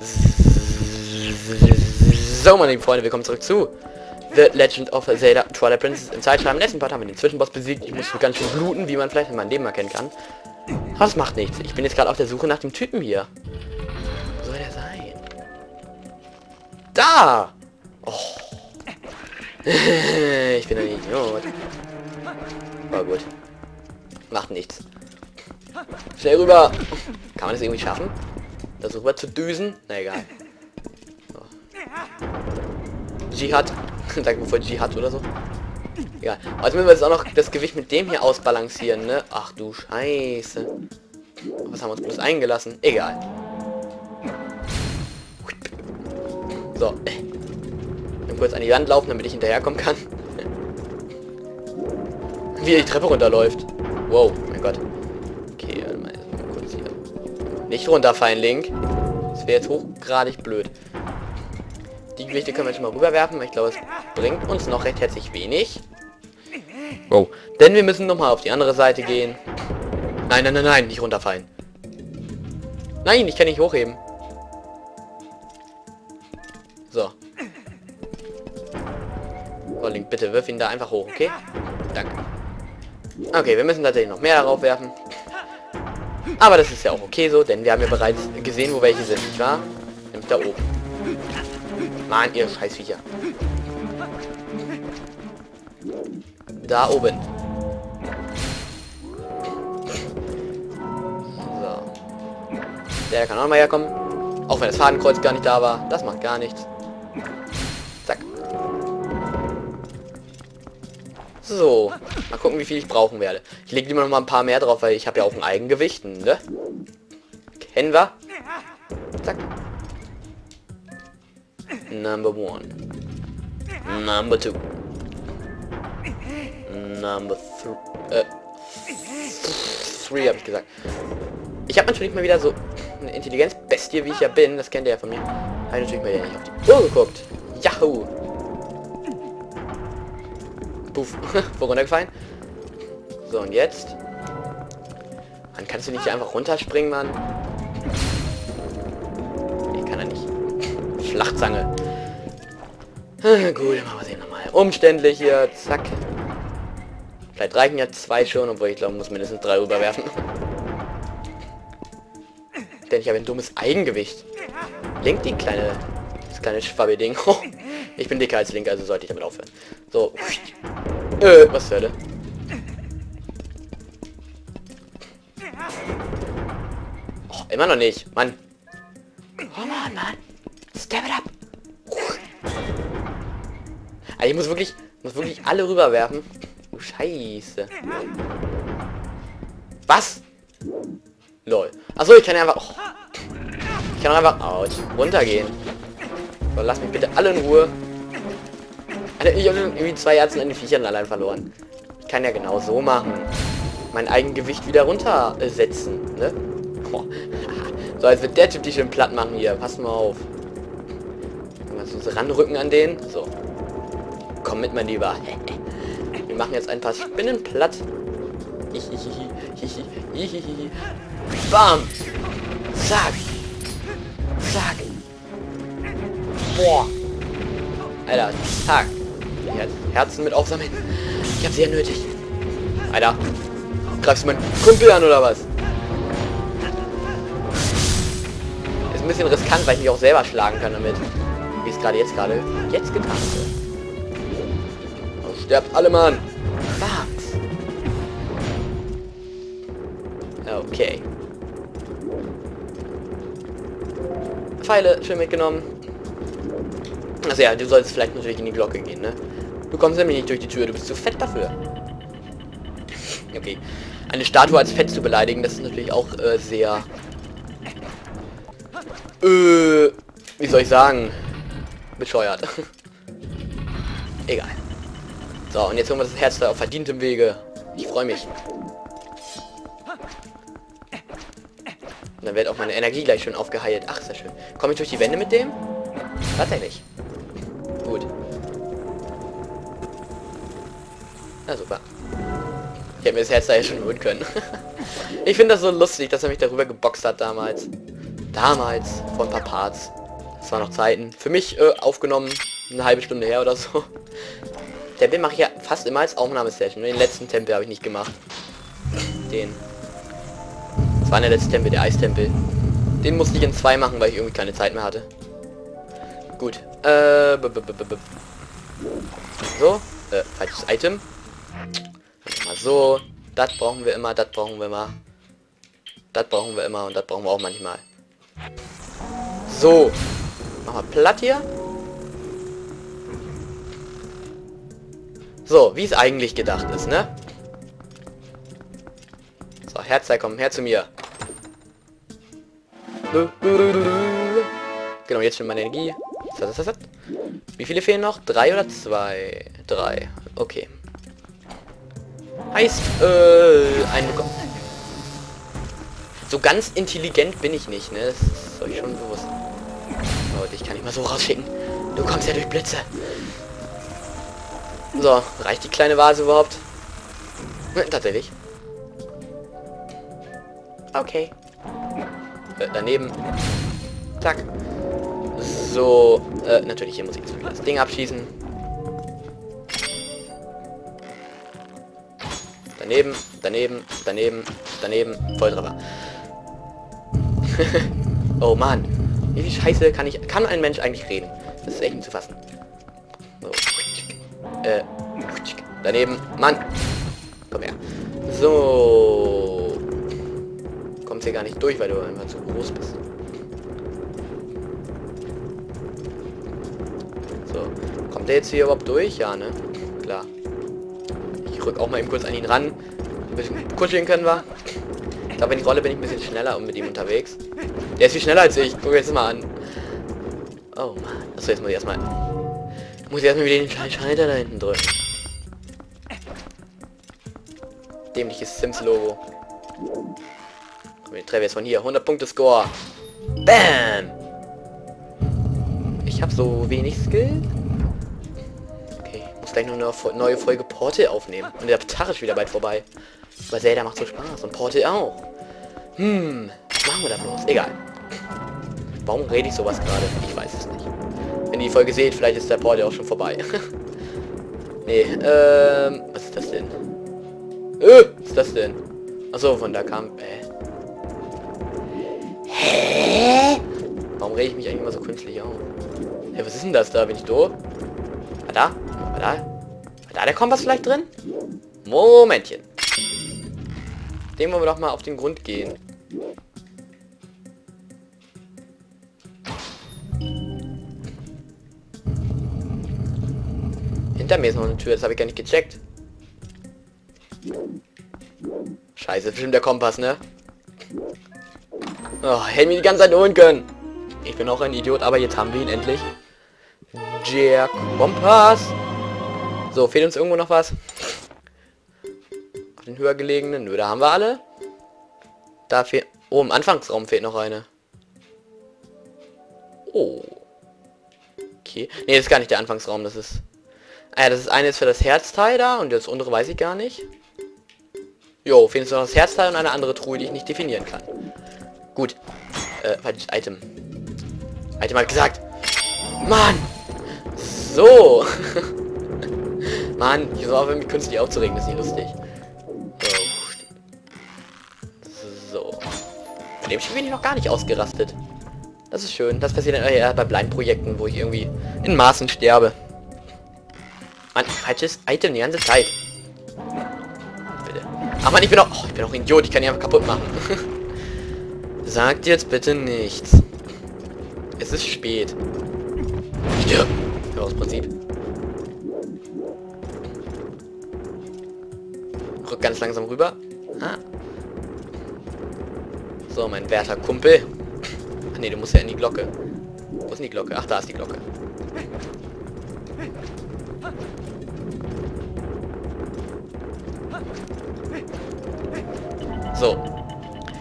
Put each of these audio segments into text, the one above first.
So, meine lieben Freunde, willkommen zurück zu The Legend of Zelda: Twilight Princess im Zeitschreiben. Im letzten Part haben wir den Zwischenboss besiegt. Ich muss ganz schön bluten, wie man vielleicht in meinem Leben erkennen kann. Aber das macht nichts. Ich bin jetzt gerade auf der Suche nach dem Typen hier. Wo soll der sein? Da! Oh. Ich bin ein Idiot. Aber gut. Macht nichts. Schnell rüber! Kann man das irgendwie schaffen? Da so rüber zu düsen? Na egal. So. Jihad. Danke bevor Jihad oder so. Egal. Also müssen wir jetzt auch noch das Gewicht mit dem hier ausbalancieren, ne? Ach du Scheiße. Was haben wir uns bloß eingelassen? Egal. So. Dann kurz an die Wand laufen, damit ich hinterherkommen kann. Wie er die Treppe runterläuft. Wow, mein Gott. Okay, warte mal, kurz hier. Nicht runterfallen, Link. Das wäre jetzt hochgradig blöd. Die Gewichte können wir jetzt mal rüberwerfen, weil ich glaube, es bringt uns noch recht herzlich wenig. Wow. Denn wir müssen nochmal auf die andere Seite gehen. Nein, nein, nein, nein, nicht runterfallen. Nein, ich kann nicht hochheben. So. So, Link, bitte wirf ihn da einfach hoch, okay? Danke. Okay, wir müssen tatsächlich noch mehr darauf werfen. Aber das ist ja auch okay so, denn wir haben ja bereits gesehen, wo welche sind, nicht wahr? Nämlich da oben. Mann, ihr Scheißviecher. Da oben. So. Der kann auch mal herkommen. Auch wenn das Fadenkreuz gar nicht da war. Das macht gar nichts. Zack. So. Mal gucken, wie viel ich brauchen werde. Ich lege immer noch mal ein paar mehr drauf, weil ich habe ja auch ein Eigengewicht, ne? Kennen wir? Zack. Number one. Number two. Number three habe ich gesagt. Ich habe natürlich mal wieder so eine Intelligenzbestie, wie ich ja bin. Das kennt ihr ja von mir. Habe ich natürlich mal wieder nicht auf die Uhr geguckt. Yahoo! Puff, runtergefallen. So, und jetzt? Mann, kannst du nicht einfach runterspringen, Mann? Ich kann er nicht. Schlachtzange. Gut, machen wir sehen nochmal. Umständlich hier, zack. Vielleicht reichen ja zwei schon, obwohl ich glaube, muss mindestens 3 rüberwerfen. Denn ich habe ein dummes Eigengewicht. Link, die kleine... Das kleine Schwabbelding. Ich bin dicker als Link, also sollte ich damit aufhören. So. Was zur Hölle? Oh, immer noch nicht. Mann. Come on, Mann. Step it up. Also ich muss wirklich alle rüberwerfen. Oh, Scheiße. Was? Lol. Achso, ich kann einfach... Oh. Ich kann einfach... Out. Runtergehen. So, lass mich bitte alle in Ruhe. Also ich habe irgendwie 2 Herzen an den Viechern allein verloren. Ich kann ja genau so machen. Mein Eigengewicht wieder runtersetzen. Ne? Oh. So, als wird der Typ die schön platt machen hier. Pass mal auf. Kannst du uns ranrücken an den? So. Komm mit, mein Lieber. Wir machen jetzt ein paar Spinnen platt. Bam! Zack! Zack! Boah! Alter, zack! Herzen mit aufsammeln. Ich hab sie ja nötig. Alter. Greifst du meinen Kumpel an oder was? Ist ein bisschen riskant, weil ich mich auch selber schlagen kann damit. Wie es gerade jetzt getan wird. Also sterbt alle, Mann. Was? Okay. Pfeile schön mitgenommen. Also ja, du solltest vielleicht natürlich in die Glocke gehen, ne? Du kommst nämlich nicht durch die Tür, du bist zu fett dafür. Okay. Eine Statue als fett zu beleidigen, das ist natürlich auch sehr... Wie soll ich sagen? Bescheuert. Egal. So, und jetzt holen wir das Herz auf verdientem Wege. Ich freue mich. Und dann wird auch meine Energie gleich schön aufgeheilt. Ach, ist ja schön. Komme ich durch die Wände mit dem? Tatsächlich. Gut. Na super. Ich hätte mir das Herz da ja schon holen können. Ich finde das so lustig, dass er mich darüber geboxt hat damals. Damals, vor ein paar Parts. Das waren noch Zeiten. Für mich aufgenommen, eine halbe Stunde her oder so. Tempel mache ich ja fast immer als Aufnahmesession. Den letzten Tempel habe ich nicht gemacht. Den. Das war der letzte Tempel, der Eistempel. Den musste ich in 2 machen, weil ich irgendwie keine Zeit mehr hatte. Gut. So. Falsches Item. Mal so. Das brauchen wir immer, das brauchen wir immer. Das brauchen wir immer und das brauchen wir auch manchmal. So. Machen wir platt hier. So, wie es eigentlich gedacht ist, ne? So, Herzteil, komm her zu mir. Genau, jetzt schon meine Energie. Wie viele fehlen noch? 3 oder 2? 3. Okay. Heißt, ein bekommen. So ganz intelligent bin ich nicht, ne? Das ist euch schon bewusst. Oh, dich kann ich mal so rausschicken. Du kommst ja durch Blitze. So, reicht die kleine Vase überhaupt? Tatsächlich. Okay. Daneben. Zack. So, natürlich hier muss ich jetzt das Ding abschießen. Daneben, daneben, daneben, daneben, Volltreffer. Oh Mann. Wie viel Scheiße kann ein Mensch eigentlich reden? Das ist echt nicht zu fassen. So. Daneben. Mann! Komm her. So. Kommst hier gar nicht durch, weil du einfach zu groß bist. So. Kommt der jetzt hier überhaupt durch? Ja, ne? Klar. Ich rück auch mal eben kurz an ihn ran. Ein bisschen kuscheln können wir. Ich glaube, wenn ich rolle, bin ich ein bisschen schneller und mit ihm unterwegs. Der ist viel schneller als ich. Guck jetzt mal an. Oh Mann. Achso, jetzt muss ich erstmal... Muss ich erstmal wieder den kleinen Schalter da hinten drücken. Dämliches Sims-Logo. Die Treppe jetzt von hier. 100 Punkte Score. Bam! Ich habe so wenig Skill. Okay, ich muss gleich noch eine neue Folge Portal aufnehmen. Und der Tag ist wieder bald vorbei. Aber Zelda macht so Spaß. Und Portal auch. Hm, was machen wir da bloß? Egal. Warum rede ich sowas gerade? Ich weiß es nicht. Wenn ihr die Folge seht, vielleicht ist der Portal auch schon vorbei. Nee, was ist das denn? Was ist das denn? Achso, von da kam... Hä? Warum rede ich mich eigentlich immer so künstlich auf? Hey, was ist denn das da? Bin ich doof? War da? War da? War da der Kompass vielleicht drin? Momentchen. Dem wollen wir doch mal auf den Grund gehen. Hinter mir ist noch eine Tür, das habe ich gar nicht gecheckt. Scheiße, bestimmt der Kompass, ne? Oh, hätte mich die ganze Zeit holen können. Ich bin auch ein Idiot, aber jetzt haben wir ihn endlich. Der Kompass. So, fehlt uns irgendwo noch was? Auf den höher gelegenen? Nö, da haben wir alle. Da fehlt... Oh, im Anfangsraum fehlt noch eine. Oh. Okay. Ne, das ist gar nicht der Anfangsraum, das ist... Ah ja, das eine ist für das Herzteil da und das andere weiß ich gar nicht. Jo, fehlt uns noch das Herzteil und eine andere Truhe, die ich nicht definieren kann. Gut. Falsches Item. Item hat gesagt. Mann! So! Mann, ich soll auf mich künstlich aufzuregen, das ist nicht lustig. So. Bei dem Spiel bin ich noch gar nicht ausgerastet. Das ist schön. Das passiert dann eher bei Blindprojekten, wo ich irgendwie in Maßen sterbe. Mann, falsches Item die ganze Zeit. Bitte. Ach man, ich bin auch ein Idiot, ich kann die einfach kaputt machen. Sagt jetzt bitte nichts. Es ist spät. Stirb! Ja, aus Prinzip. Rück ganz langsam rüber. Ah. So, mein werter Kumpel. Ach nee, du musst ja in die Glocke. Wo ist denn die Glocke? Ach, da ist die Glocke. So.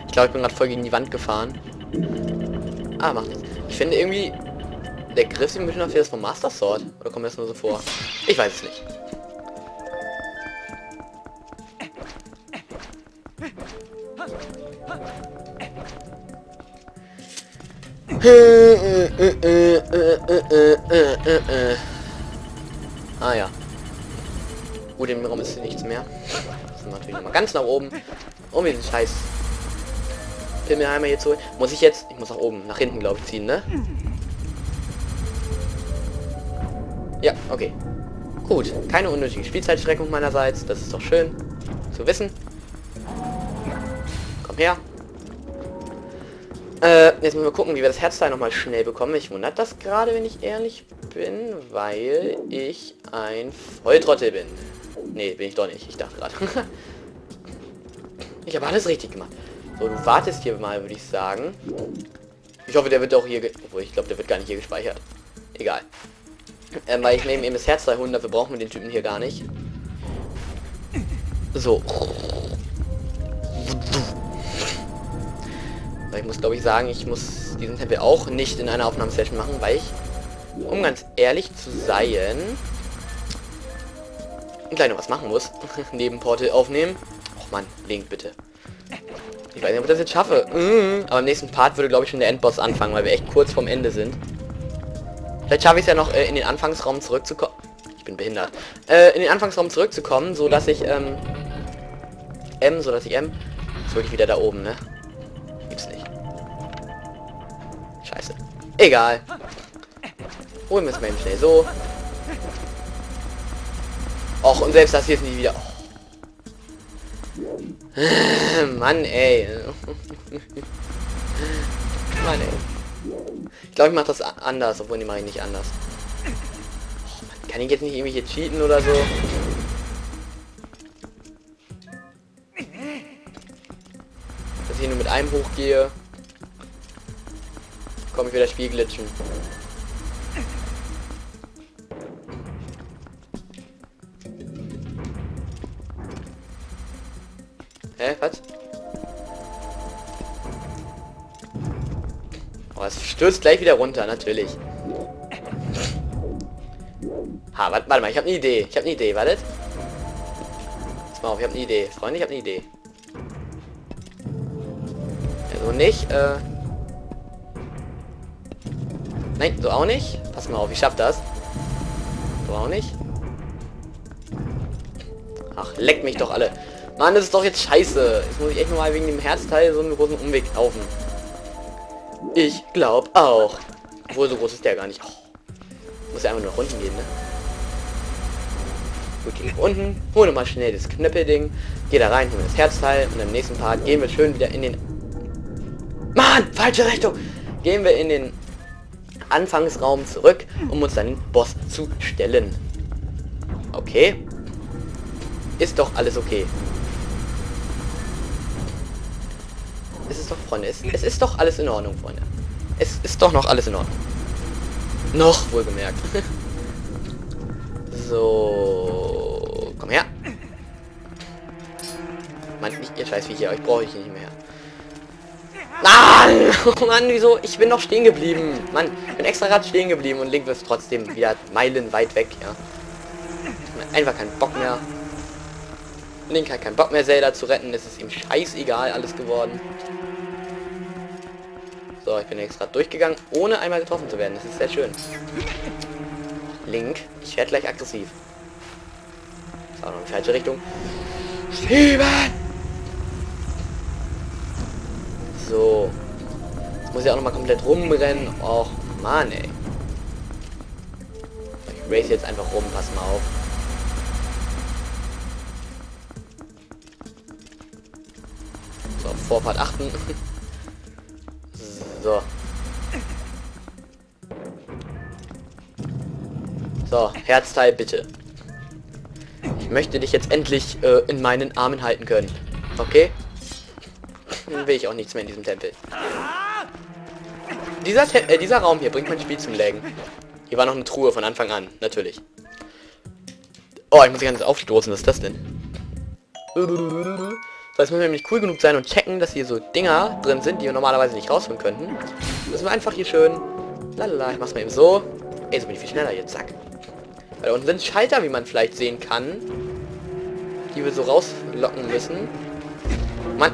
Ich glaube, ich bin gerade voll gegen die Wand gefahren. Ah, macht nichts. Ich finde irgendwie... Der Griff sieht ein bisschen aus wie das vom Master Sword. Oder kommt mir das nur so vor? Ich weiß es nicht. Ah ja. Gut, im Raum ist nichts mehr. Das ist natürlich nochmal ganz nach oben. Um diesen scheiß Pimmelheimer hier zu holen. Muss ich jetzt... Ich muss nach oben, nach hinten, glaube ich, ziehen, ne? Ja, okay. Gut, keine unnötige Spielzeitstreckung meinerseits. Das ist doch schön zu wissen. Komm her. Jetzt müssen wir gucken, wie wir das Herzteil nochmal schnell bekommen. Mich wundert das gerade, wenn ich ehrlich bin, weil ich ein Volltrottel bin. Nee, bin ich doch nicht. Ich dachte gerade. Ich habe alles richtig gemacht. So, du wartest hier mal, würde ich sagen. Ich hoffe, der wird auch hier... Obwohl, ich glaube, der wird gar nicht hier gespeichert. Egal. Weil ich nehme eben das Herzteil 100. Wir brauchen den Typen hier gar nicht. So. Ich muss, glaube ich, sagen, ich muss diesen Tempel auch nicht in einer Aufnahmesession machen, weil ich, um ganz ehrlich zu sein, gleich noch was machen muss. Neben Portal aufnehmen. Och man, Link, bitte. Ich weiß nicht, ob ich das jetzt schaffe. Aber im nächsten Part würde, glaube ich, schon der Endboss anfangen, weil wir echt kurz vorm Ende sind. Vielleicht schaffe ich es ja noch, in den Anfangsraum zurückzukommen. Ich bin behindert. In den Anfangsraum zurückzukommen, sodass ich, Jetzt wirklich wieder da oben, ne? Gibt's nicht. Scheiße. Egal. Holen wir es mal eben schnell so. Och, und selbst das hier ist nicht wieder... Oh. Mann, ey. Mann, ey. Ich glaube, ich mache das anders, obwohl die mache ich nicht anders. Oh, Mann, kann ich jetzt nicht irgendwie hier cheaten oder so? Dass ich nur mit einem hochgehe, komme ich wieder Spielglitschen. Hä, was? Oh, es stürzt gleich wieder runter, natürlich. Ha, warte mal, ich habe eine Idee. Wartet. Pass mal auf, ich habe eine Idee. Freunde, ich habe eine Idee. So nicht, nein, so auch nicht. Pass mal auf, ich schaff das. So auch nicht. Ach, leck mich doch alle. Mann, das ist doch jetzt scheiße. Jetzt muss ich echt nochmal wegen dem Herzteil so einen großen Umweg laufen. Ich glaub auch. Obwohl, so groß ist der gar nicht. Oh. Muss ja einfach nur nach unten gehen, ne? Gut, gehen nach unten. Hol nochmal schnell das Knöppelding. Geh da rein, hol das Herzteil. Und im nächsten Part gehen wir schön wieder in den... Mann, falsche Richtung! Gehen wir in den Anfangsraum zurück, um uns einen Boss zu stellen. Okay. Ist doch alles okay. Es ist doch, Freunde, es ist doch alles in Ordnung, Freunde. Es ist doch noch alles in Ordnung. Noch, wohlgemerkt. So, komm her. Mann, nicht ihr scheiß Viecher, euch brauche ich nicht mehr. Mann! Oh Mann, wieso? Ich bin noch stehen geblieben. Mann, ich bin extra gerade stehen geblieben und Link ist trotzdem wieder meilenweit weg, ja. Einfach keinen Bock mehr. Link hat keinen Bock mehr, Zelda zu retten. Es ist ihm scheißegal alles geworden. So, ich bin extra durchgegangen, ohne einmal getroffen zu werden. Das ist sehr schön. Link, ich werde gleich aggressiv. Das war noch in die falsche Richtung. Schieben! So. Jetzt muss ich auch nochmal komplett rumrennen. Och, Mann, ey. Ich race jetzt einfach rum, pass mal auf. So, auf Vorfahrt achten. So. So, Herzteil bitte. Ich möchte dich jetzt endlich in meinen Armen halten können. Okay? Will ich auch nichts mehr in diesem Tempel. Dieser Raum hier bringt mein Spiel zum Lägen. Hier war noch eine Truhe von Anfang an, natürlich. Oh, ich muss ganz aufstoßen, was ist das denn? So, jetzt müssen wir nämlich cool genug sein und checken, dass hier so Dinger drin sind, die wir normalerweise nicht rausholen könnten. Müssen wir einfach hier schön... Lalala, ich mach's mal eben so. Ey, so bin ich viel schneller jetzt, zack. Weil da unten sind Schalter, wie man vielleicht sehen kann. Die wir so rauslocken müssen. Mann.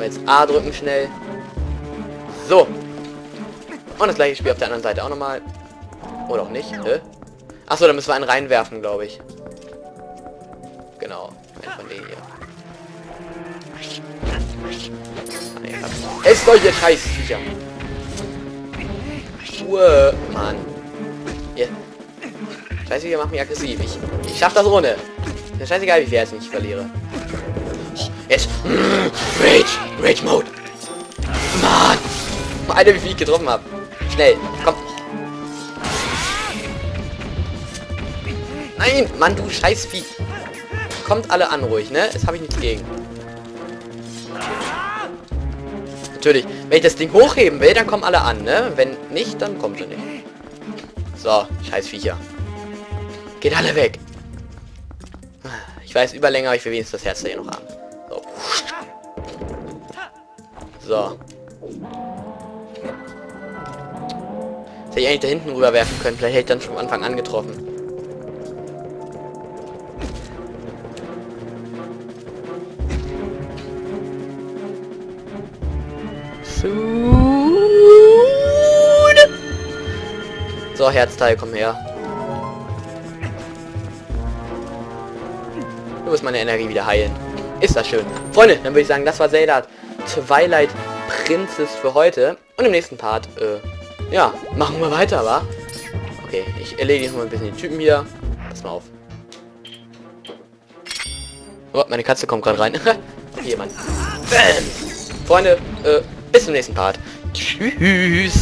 Jetzt A drücken schnell. So. Und das gleiche Spiel auf der anderen Seite auch nochmal. Oder auch nicht. Achso, da müssen wir einen reinwerfen, glaube ich. Genau. Einen von denen hier. Nee, esst euch, ihr scheiß Viecher. Uah, Mann. Yeah. Scheiße, ihr macht mich aggressiv. Ich schaff das ohne. Ist mir scheißegal, wie viel jetzt nicht verliere. Jetzt. Rage Mode. Mann. Alter, wie viel ich getroffen habe. Schnell. Komm. Nein, Mann, du scheiß Vieh. Kommt alle an, ruhig, ne? Das habe ich nichts gegen. Natürlich. Wenn ich das Ding hochheben will, dann kommen alle an, ne? Wenn nicht, dann kommt sie nicht. So, scheiß Viecher. Geht alle weg. Ich weiß, überlänger, aber ich will wenigstens das Herz da hier noch haben. So. So. Das hätte ich eigentlich da hinten rüberwerfen können. Vielleicht hätte ich dann schon am Anfang angetroffen. So, Herzteil, komm her. Du musst meine Energie wieder heilen. Ist das schön. Freunde, dann würde ich sagen, das war Zelda Twilight Princess für heute. Und im nächsten Part, ja, machen wir weiter, wa? Okay, ich erledige jetzt mal ein bisschen die Typen hier. Pass mal auf. Oh, meine Katze kommt gerade rein. Jemand. Freunde, bis zum nächsten Part. Tschüss.